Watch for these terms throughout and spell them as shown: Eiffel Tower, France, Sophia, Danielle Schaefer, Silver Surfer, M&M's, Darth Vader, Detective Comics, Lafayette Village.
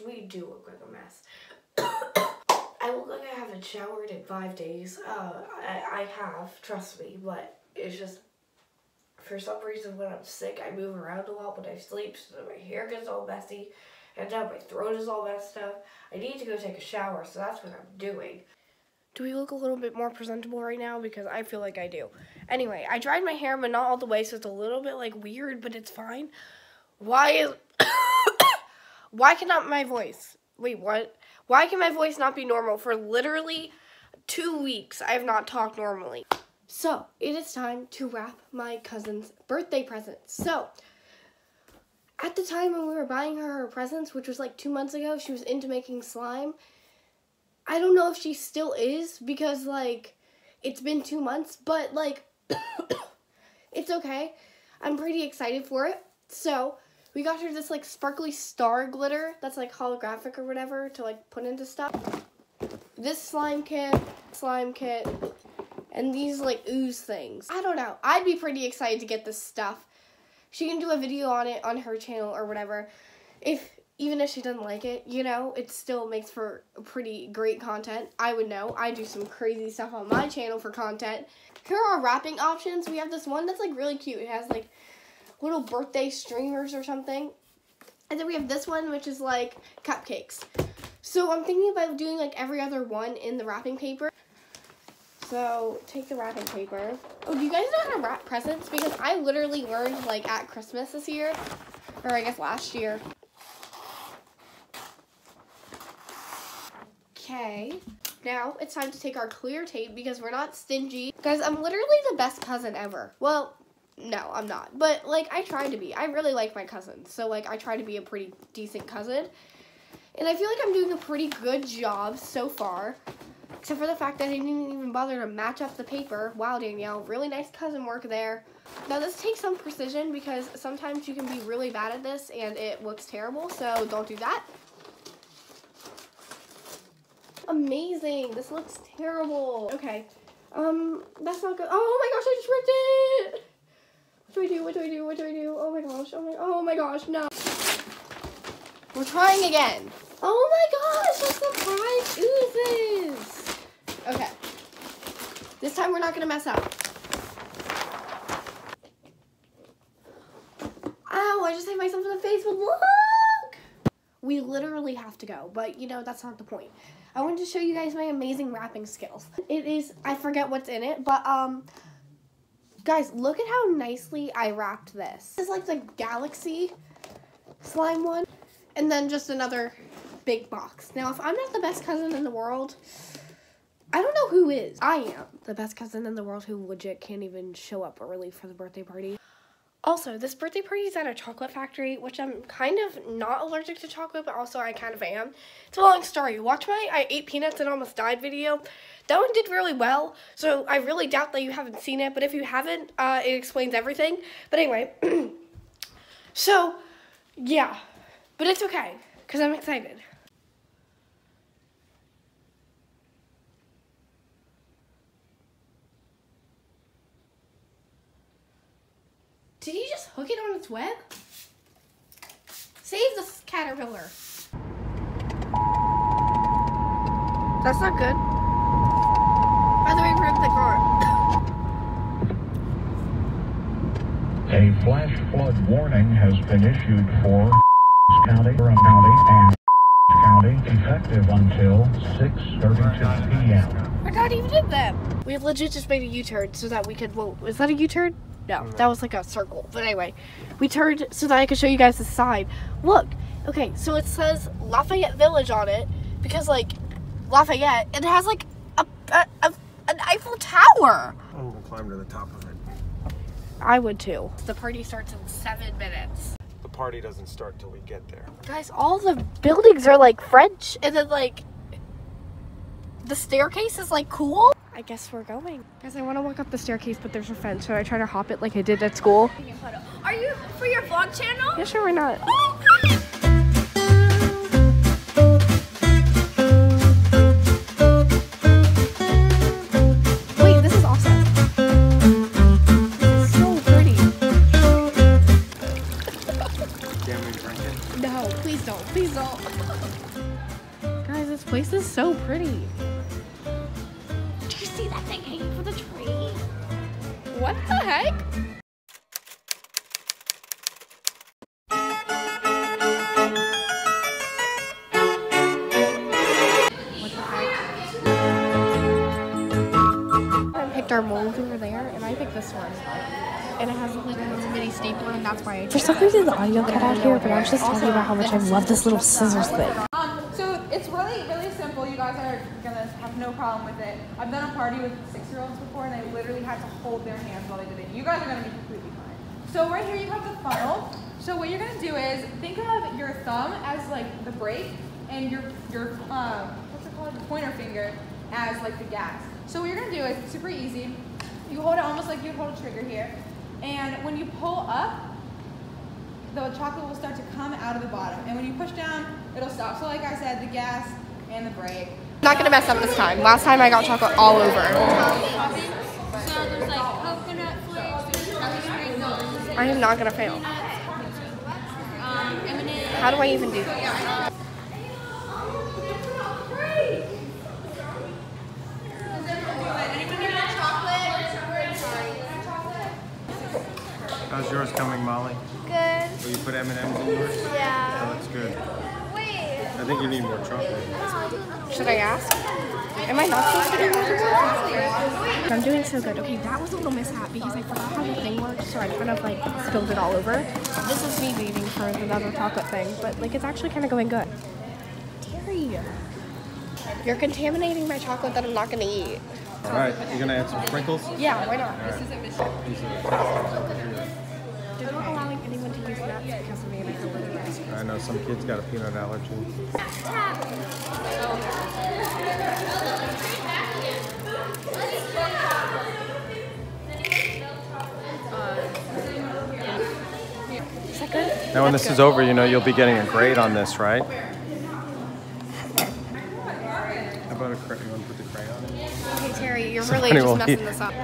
So we do look like a mess. I look like I haven't showered in 5 days. I have, trust me, but it's just, for some reason when I'm sick, I move around a lot when I sleep, so my hair gets all messy, and now my throat is all messed up. I need to go take a shower, so that's what I'm doing. Do we look a little bit more presentable right now? Because I feel like I do. Anyway, I dried my hair, but not all the way, so it's a little bit, like, weird, but it's fine. Why cannot my voice... Wait, what? Why can my voice not be normal? For literally 2 weeks, I have not talked normally. So, it is time to wrap my cousin's birthday present. So, at the time when we were buying her presents, which was like 2 months ago, she was into making slime. I don't know if she still is, because, like, it's been 2 months, but, like, it's okay. I'm pretty excited for it. So, we got her this, like, sparkly star glitter that's, like, holographic or whatever to, like, put into stuff. This slime kit, and these, like, ooze things. I don't know. I'd be pretty excited to get this stuff. She can do a video on it on her channel or whatever. Even if she doesn't like it, you know, it still makes for pretty great content. I would know. I do some crazy stuff on my channel for content. Here are our wrapping options. We have this one that's, like, really cute. It has, like, little birthday streamers or something. And then we have this one, which is like cupcakes. So I'm thinking about doing like every other one in the wrapping paper. So take the wrapping paper. Oh, do you guys know how to wrap presents? Because I literally learned like at Christmas this year, or I guess last year. Okay, now it's time to take our clear tape because we're not stingy. Guys, I'm literally the best cousin ever. Well, no, I'm not. But, like, I try to be. I really like my cousins. So, like, I try to be a pretty decent cousin. And I feel like I'm doing a pretty good job so far. Except for the fact that I didn't even bother to match up the paper. Wow, Danielle. Really nice cousin work there. Now, this takes some precision because sometimes you can be really bad at this and it looks terrible. So, don't do that. Amazing. This looks terrible. Okay. That's not good. Oh, my gosh. I just ripped it. What do I do? What do I do? What do I do? Oh my gosh. Oh my gosh. No. We're trying again. Oh my gosh. That's the prize oozes. Okay. This time we're not going to mess up. Ow. I just hit myself in the face. But look. We literally have to go. But, you know, that's not the point. I wanted to show you guys my amazing wrapping skills. It is, I forget what's in it, but, guys, look at how nicely I wrapped this. This is like the galaxy slime one. And then just another big box. Now, if I'm not the best cousin in the world, I don't know who is. I am the best cousin in the world who legit can't even show up early for the birthday party. Also, this birthday party is at a chocolate factory, which I'm kind of not allergic to chocolate, but also I kind of am. It's a long story. Watch my I ate peanuts and almost died video. That one did really well, so I really doubt that you haven't seen it, but if you haven't, it explains everything. But anyway, so, yeah. But it's okay, because I'm excited. Did he just hook it on its web? Save the caterpillar. That's not good. By the way, we're in the car. A flash flood warning has been issued for County, Durham County, and County, effective until 6:32 p.m. We're not even in them. We legit just made a U-turn so that we could, well, is that a U-turn? No, that was like a circle. But anyway, we turned so that I could show you guys the sign. Look, okay, so it says Lafayette Village on it because, like, Lafayette, it has like an Eiffel Tower. I'm gonna climb to the top of it. I would too. The party starts in 7 minutes. The party doesn't start till we get there. Guys, all the buildings are like French, and then like the staircase is like cool. I guess we're going. Guys, I want to walk up the staircase, but there's a fence, so I try to hop it like I did at school. Are you for your vlog channel? Yeah, sure, why not? Wait, this is awesome. It's so pretty. Can we drink it? No, please don't. Please don't. see that thing hanging from the tree? What the heck? I picked our mold over there, and I picked this one. And it has like a little mini stapler, and that's why I. For some reason, the audio cut out here, but I was just talking about how much I love this little scissors thing. It's really, really simple. You guys are gonna have no problem with it. I've done a party with 6-year-olds before, and they literally had to hold their hands while they did it. You guys are gonna be completely fine. So right here you have the funnel. So what you're gonna do is think of your thumb as like the brake, and your pointer finger as like the gas. So what you're gonna do is, it's super easy. You hold it almost like you'd hold a trigger here, and when you pull up, the chocolate will start to come out of the bottom, and when you push down, it'll stop. So like I said, the gas and the brake. Not gonna mess up this time. Last time I got chocolate all over. So there's like coconut flakes, there's I am not gonna fail. How do I even do this? How's yours coming, Molly? Good. Will you put M&M's in yours? Yeah. That looks good. Wait. I think you need more chocolate. Should I ask? Am I not supposed to do more chocolate? I'm doing so good. Okay, that was a little mishap because I forgot how the thing worked, so I kind of like spilled it all over. This is me waiting for another chocolate thing, but like it's actually kind of going good. Terry, you're contaminating my chocolate that I'm not gonna eat. All right, you're gonna add some sprinkles? Yeah, why not? Right. This is a mission. They're not allowing anyone to use nuts because of me. I know, some kids got a peanut allergy. Is that good? Now when this is over, you know you'll be getting a grade on this, right? How about a crayon? You want to put the crayon in? Hey Terry, you're really just messing this up.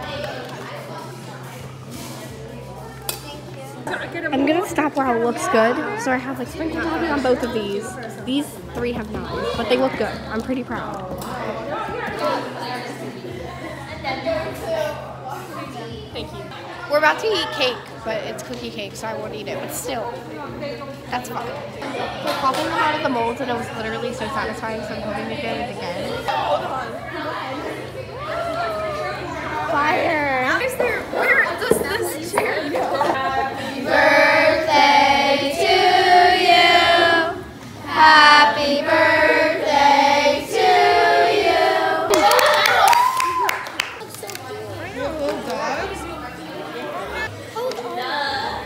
I'm gonna stop where it looks good. So I have like sprinkles on both of these. These three have not, but they look good. I'm pretty proud. Thank you. We're about to eat cake, but it's cookie cake, so I won't eat it. But still, that's fine. We're popping them out of the molds, and it was literally so satisfying. So I'm hoping to get it again. Fire! Where does this chair go? Birthday to you. Happy birthday to you. I know little dogs.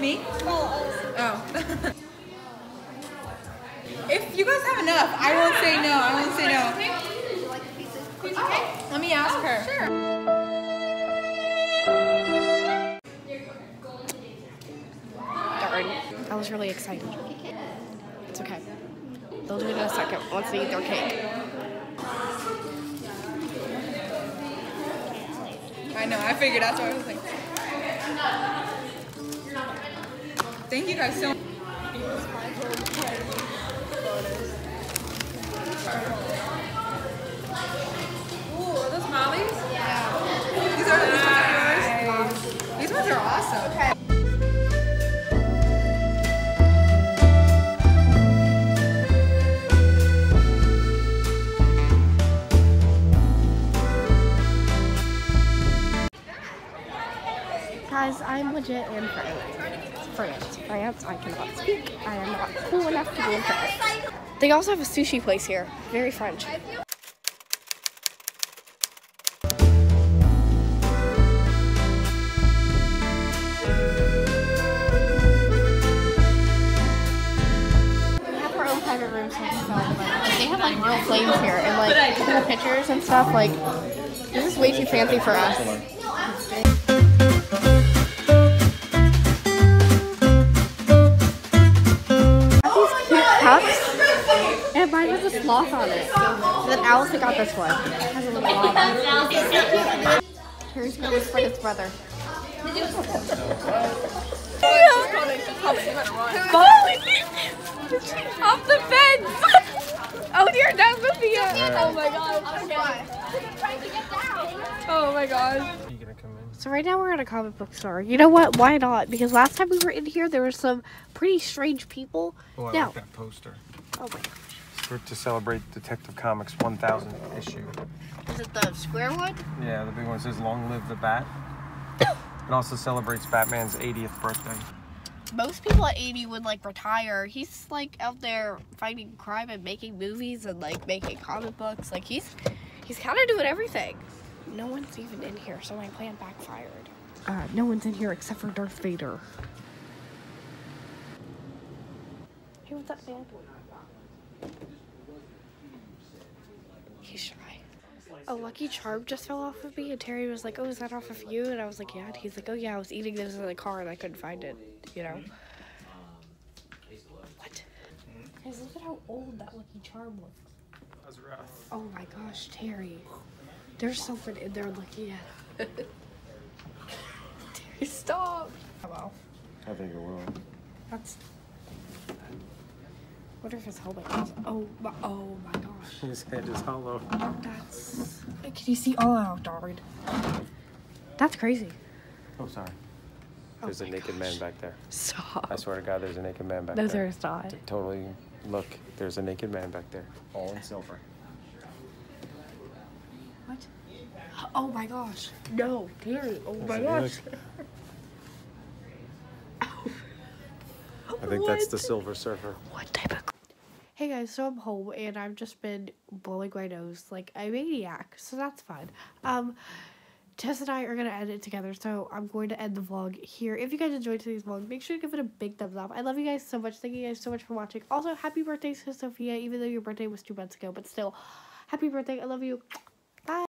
Me? Oh. If you guys have enough, I won't say no. I won't say no. Oh, let me ask her. Sure. I was really excited. It's okay. They'll do it in a second once they eat their cake. I know, I figured that's what I was like. Thank you guys so much. Ooh, are those Molly's? Yeah. These are yours? These ones are awesome. Okay. I'm legit in France. France, I cannot speak. I am not cool enough to be in France. They also have a sushi place here. Very French. They have like real flames here, and like the pictures and stuff. Like this is way too fancy for us. And mine has a sloth on it. And then Alice got this one. It has a little blob on it. Terry's going to spread its brother. Off the fence! Oh dear, that's Sophia! Oh my god. I'm trying to get down. my god. Are you gonna come in? So right now we're at a comic book store. You know what? Why not? Because last time we were in here, there were some pretty strange people. Oh, I like that poster. Oh my gosh. We're to celebrate Detective Comics 1000th issue. Is it the square one? Yeah, the big one. It says, "Long live the Bat." It also celebrates Batman's 80th birthday. Most people at 80 would like retire. He's like out there fighting crime and making movies and like making comic books. Like he's kind of doing everything. No one's even in here, so my plan backfired. No one's in here except for Darth Vader. Hey, what's up, man? He's shy. A lucky charm just fell off of me, and Terry was like, "Oh, is that off of you?" And I was like, "Yeah." And he's like, "Oh yeah, I was eating this in the car and I couldn't find it." You know. What? Guys, look at how old that lucky charm looks. That's rough. Oh my gosh, Terry. There's something in there looking at it. Terry, stop. Hello. I think it will. That's. I wonder if his helmet is. Oh my gosh. His head is hollow. That's. Can you see? Oh darn. That's crazy. Oh sorry. There's a naked man back there. Stop. I swear to God, there's a naked man back there. No, there's not. Totally. Look, there's a naked man back there. All in silver. What? Oh my gosh. No, Terry. Oh my gosh. I think that's the Silver Surfer. What type of... Hey guys, so I'm home and I've just been blowing my nose like a maniac, so that's fun. Tess and I are going to edit together, so I'm going to end the vlog here. If you guys enjoyed today's vlog, make sure to give it a big thumbs up. I love you guys so much. Thank you guys so much for watching. Also, happy birthday to Sophia, even though your birthday was 2 months ago, but still, happy birthday. I love you.